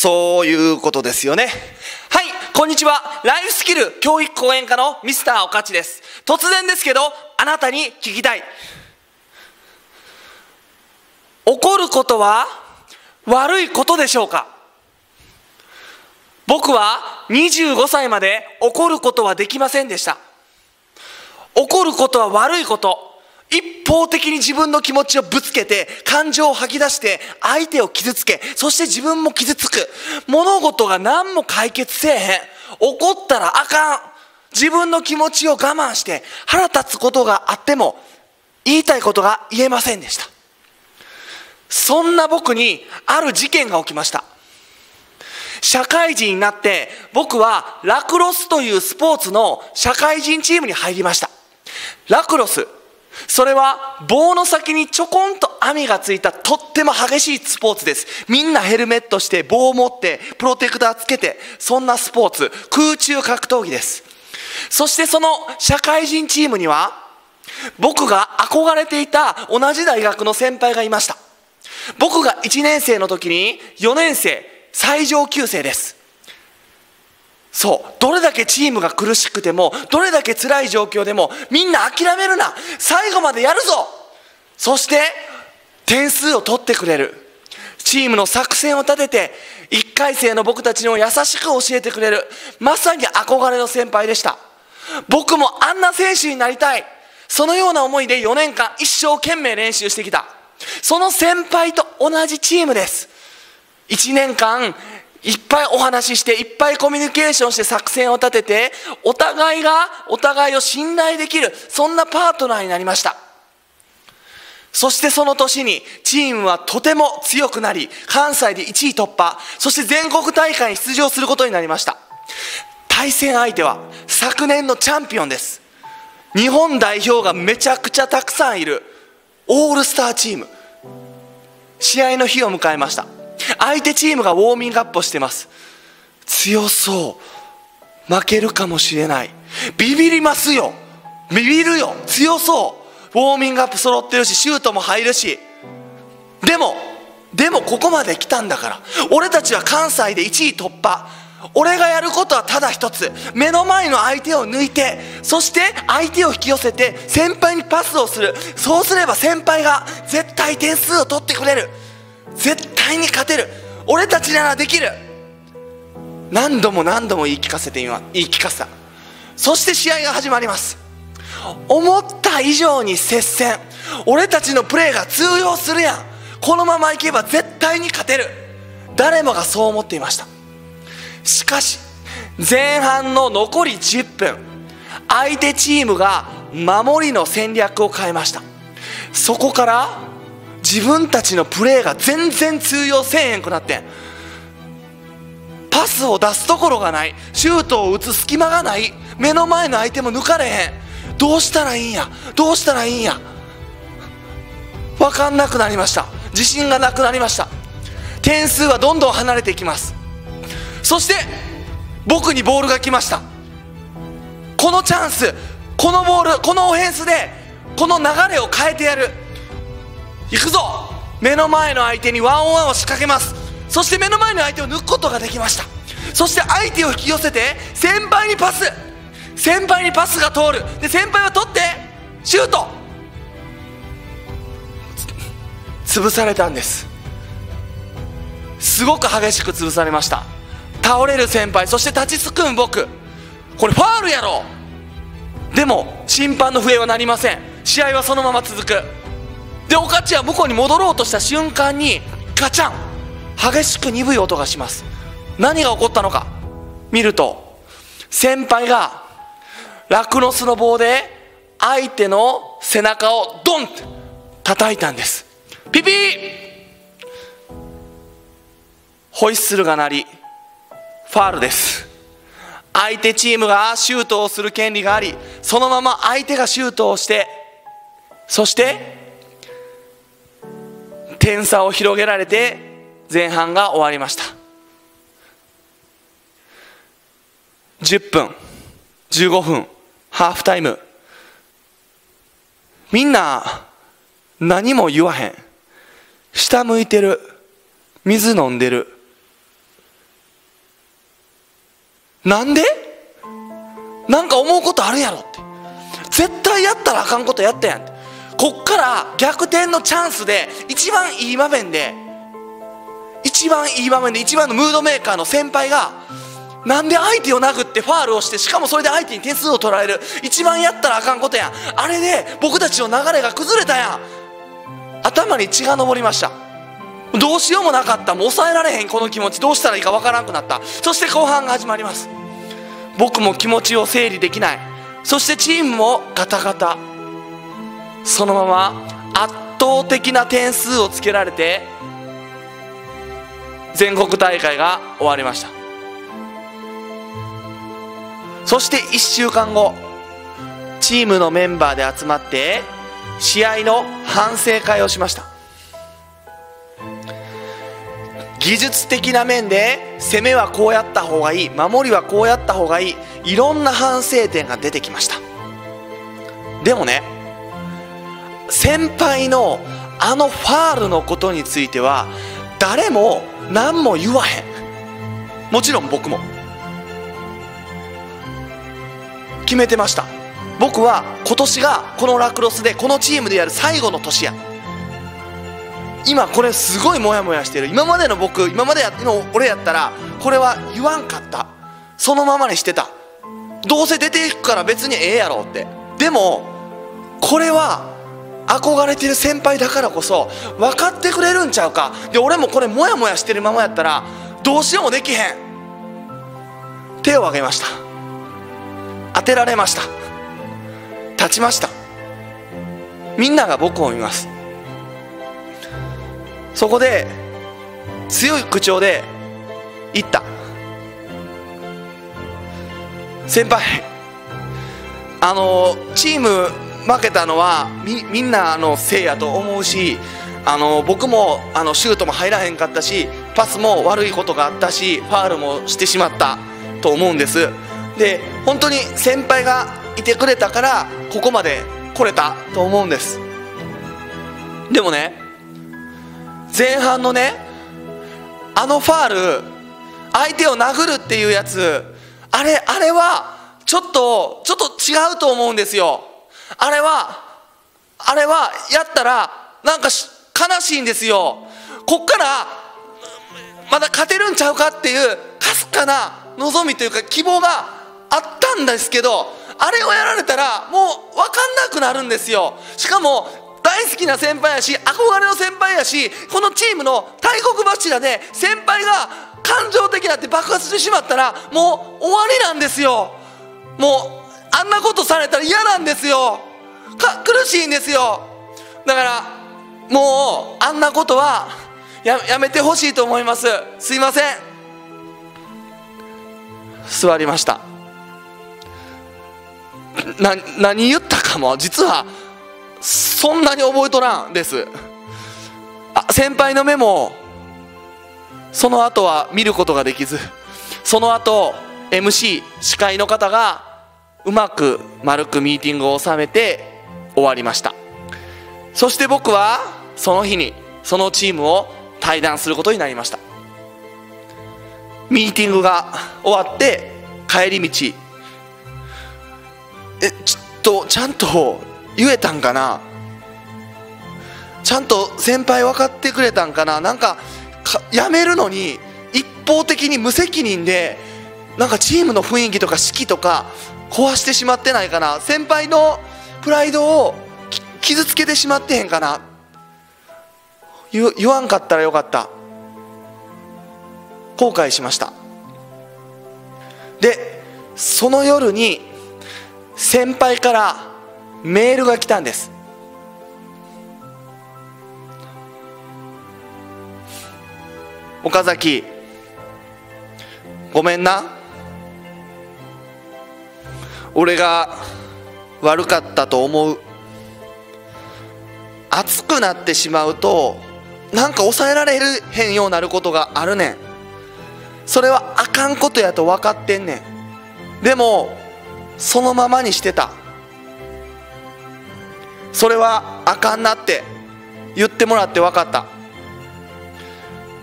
そういうことですよね。はい、こんにちは。ライフスキル教育講演家のミスターおかちです。突然ですけど、あなたに聞きたい。怒ることは悪いことでしょうか？僕は25歳まで怒ることはできませんでした。怒ることは悪いこと。一方的に自分の気持ちをぶつけて、感情を吐き出して、相手を傷つけ、そして自分も傷つく。物事が何も解決せえへん。怒ったらあかん。自分の気持ちを我慢して、腹立つことがあっても、言いたいことが言えませんでした。そんな僕に、ある事件が起きました。社会人になって、僕はラクロスというスポーツの社会人チームに入りました。ラクロス。それは棒の先にちょこんと網がついたとっても激しいスポーツです。みんなヘルメットして棒を持ってプロテクターつけて、そんなスポーツ、空中格闘技です。そしてその社会人チームには僕が憧れていた同じ大学の先輩がいました。僕が1年生の時に4年生最上級生です。そう、どれだけチームが苦しくても、どれだけ辛い状況でも、みんな諦めるな、最後までやるぞ。そして点数を取ってくれるチームの作戦を立てて、1回生の僕たちにも優しく教えてくれる、まさに憧れの先輩でした。僕もあんな選手になりたい、そのような思いで4年間一生懸命練習してきた、その先輩と同じチームです。1年間いっぱいお話しして、いっぱいコミュニケーションして作戦を立てて、お互いがお互いを信頼できる、そんなパートナーになりました。そしてその年にチームはとても強くなり、関西で1位突破、そして全国大会に出場することになりました。対戦相手は昨年のチャンピオンです。日本代表がめちゃくちゃたくさんいるオールスターチーム。試合の日を迎えました。相手チームがウォーミングアップをしてます。強そう、負けるかもしれない、ビビりますよ、ビビるよ、強そう、ウォーミングアップ揃ってるし、シュートも入るし、でもここまで来たんだから、俺たちは関西で1位突破、俺がやることはただ一つ、目の前の相手を抜いて、そして相手を引き寄せて先輩にパスをする、そうすれば先輩が絶対点数を取ってくれる、絶対に勝てる、俺たちならできる、何度も何度も言い聞かせた。そして試合が始まります。思った以上に接戦、俺たちのプレーが通用するやん、このままいけば絶対に勝てる、誰もがそう思っていました。しかし前半の残り10分、相手チームが守りの戦略を変えました。そこから自分たちのプレーが全然通用せえへんくなって、パスを出すところがない、シュートを打つ隙間がない、目の前の相手も抜かれへん、どうしたらいいんや分かんなくなりました。自信がなくなりました。点数はどんどん離れていきます。そして僕にボールが来ました。このチャンス、このボール、このオフェンスでこの流れを変えてやる、行くぞ、目の前の相手にワンオンワンを仕掛けます。そして目の前の相手を抜くことができました。そして相手を引き寄せて先輩にパス、先輩にパスが通る、で先輩は取ってシュート、潰されたんです。すごく激しく潰されました。倒れる先輩、そして立ちすくむ僕、これファウルやろ。でも審判の笛は鳴りません。試合はそのまま続く。で、おかちは向こうに戻ろうとした瞬間にガチャン、激しく鈍い音がします。何が起こったのか見ると、先輩がラクロスの棒で相手の背中をドンって叩いたんです。ピピー、ホイッスルが鳴り、ファウルです。相手チームがシュートをする権利があり、そのまま相手がシュートをして、そして点差を広げられて前半が終わりました。10分、15分、ハーフタイム、みんな何も言わへん、下向いてる、水飲んでる、なんでなんか思うことあるやろって、絶対やったらあかんことやったやんって。こっから逆転のチャンスで一番いい場面で一番のムードメーカーの先輩がなんで相手を殴ってファールをして、しかもそれで相手に点数を取られる、一番やったらあかんことやん。あれで僕たちの流れが崩れたやん。頭に血が上りました。どうしようもなかった。もう抑えられへんこの気持ち、どうしたらいいかわからなくなった。そして後半が始まります。僕も気持ちを整理できない。そしてチームもガタガタ。そのまま圧倒的な点数をつけられて全国大会が終わりました。そして1週間後、チームのメンバーで集まって試合の反省会をしました。技術的な面で攻めはこうやった方がいい、守りはこうやった方がいい、いろんな反省点が出てきました。でもね、先輩のあのファールのことについては誰も何も言わへん。もちろん僕も決めてました。僕は今年がこのラクロスでこのチームでやる最後の年や。今これすごいモヤモヤしてる。今までの俺やったらこれは言わんかった。そのままにしてた。どうせ出ていくから別にええやろって。でもこれは憧れてる先輩だからこそ分かってくれるんちゃうか。で俺もこれモヤモヤしてるままやったらどうしようもできへん。手を挙げました。当てられました。立ちました。みんなが僕を見ます。そこで強い口調で言った。先輩、チーム負けたのはみんなのせいやと思うし、僕もシュートも入らへんかったし、パスも悪いことがあったし、ファールもしてしまったと思うんです。で本当に先輩がいてくれたからここまで来れたと思うんです。でもね、前半のねあのファール、相手を殴るっていうやつ、あれはちょっと違うと思うんですよ。あれはやったらなんか悲しいんですよ。こっからまだ勝てるんちゃうかっていうかすかな望みというか希望があったんですけど、あれをやられたらもう分かんなくなるんですよ。しかも大好きな先輩やし、憧れの先輩やし、このチームの大黒柱で先輩が感情的になって爆発してしまったらもう終わりなんですよ。もうあんなことされたら嫌なんですよ。苦しいんですよ。だからもうあんなことは やめてほしいと思います。すいません。座りました。何言ったかも実はそんなに覚えとらんです。先輩の目もその後は見ることができず、その後 MC 司会の方がうまく丸くミーティングを収めて終わりました。そして僕はその日にそのチームを退団することになりました。ミーティングが終わって帰り道、ちゃんと言えたんかな、ちゃんと先輩分かってくれたんかな、なんかやめるのに一方的に無責任でなんかチームの雰囲気とか士気とか壊してしまってないかな、先輩のプライドを傷つけてしまってへんかな、言わんかったらよかった。後悔しました。でその夜に先輩からメールが来たんです。岡崎ごめんな、俺が悪かったと思う。熱くなってしまうとなんか抑えられへんようになることがあるねん。それはあかんことやと分かってんねん。でもそのままにしてた。それはあかんなって言ってもらって分かった。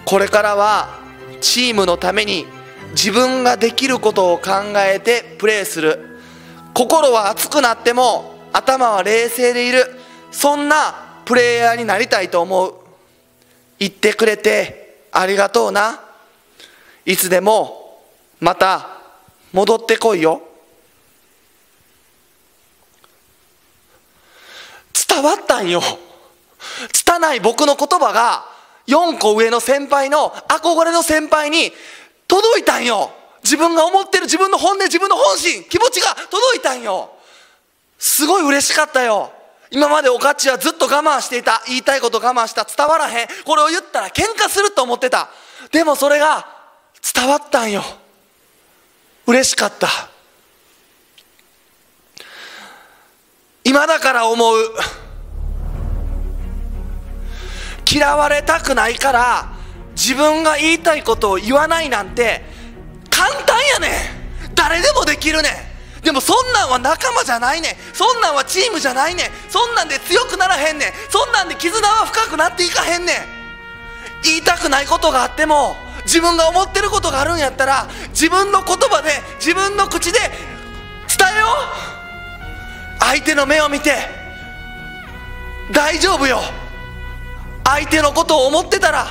これからはチームのために自分ができることを考えてプレーする、心は熱くなっても頭は冷静でいる、そんなプレイヤーになりたいと思う。言ってくれてありがとうな。いつでもまた戻ってこいよ。伝わったんよ。拙い僕の言葉が4個上の先輩の憧れの先輩に届いたんよ。自分が思ってる自分の本音、自分の本心、気持ちが届いたんよ。すごい嬉しかったよ。今までおかっちはずっと我慢していた。言いたいこと我慢した。伝わらへん。これを言ったら喧嘩すると思ってた。でもそれが伝わったんよ。嬉しかった。今だから思う。嫌われたくないから自分が言いたいことを言わないなんて簡単やねん。誰でもできるねん。でもそんなんは仲間じゃないねん。そんなんはチームじゃないねん。そんなんで強くならへんねん。そんなんで絆は深くなっていかへんねん。言いたくないことがあっても自分が思ってることがあるんやったら自分の言葉で自分の口で伝えよう。相手の目を見て大丈夫よ。相手のことを思ってたら、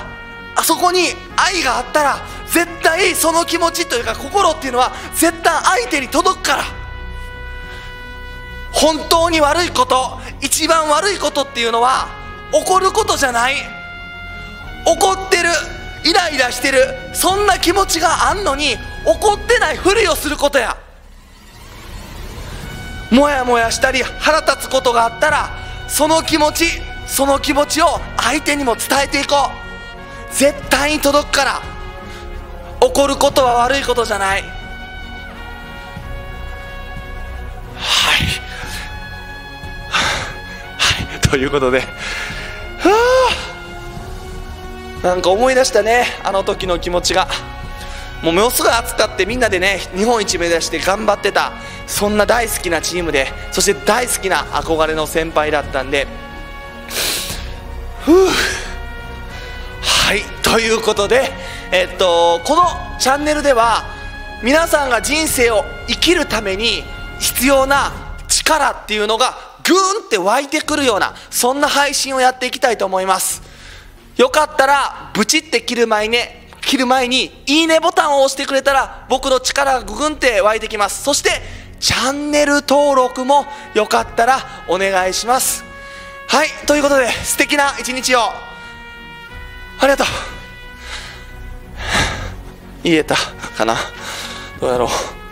あそこに愛があったら絶対その気持ちというか心っていうのは絶対相手に届くから。本当に悪いこと、一番悪いことっていうのは怒ることじゃない。怒ってる、イライラしてる、そんな気持ちがあんのに怒ってないふりをすることや。もやもやしたり腹立つことがあったらその気持ちを相手にも伝えていこう。絶対に届くから。怒ることは悪いことじゃない。はいということで、なんか思い出したね、あの時の気持ちが。もうものすごい熱かって、みんなでね日本一目指して頑張ってた、そんな大好きなチームで、そして大好きな憧れの先輩だったんで。はい、ということで、このチャンネルでは皆さんが人生を生きるために必要な力っていうのがグーンって湧いてくるような、そんな配信をやっていきたいと思います。よかったらブチって切る前にいいねボタンを押してくれたら僕の力がググンって湧いてきます。そしてチャンネル登録もよかったらお願いします。はい、ということで素敵な一日を。ありがとう。言えたかな、どうやろう。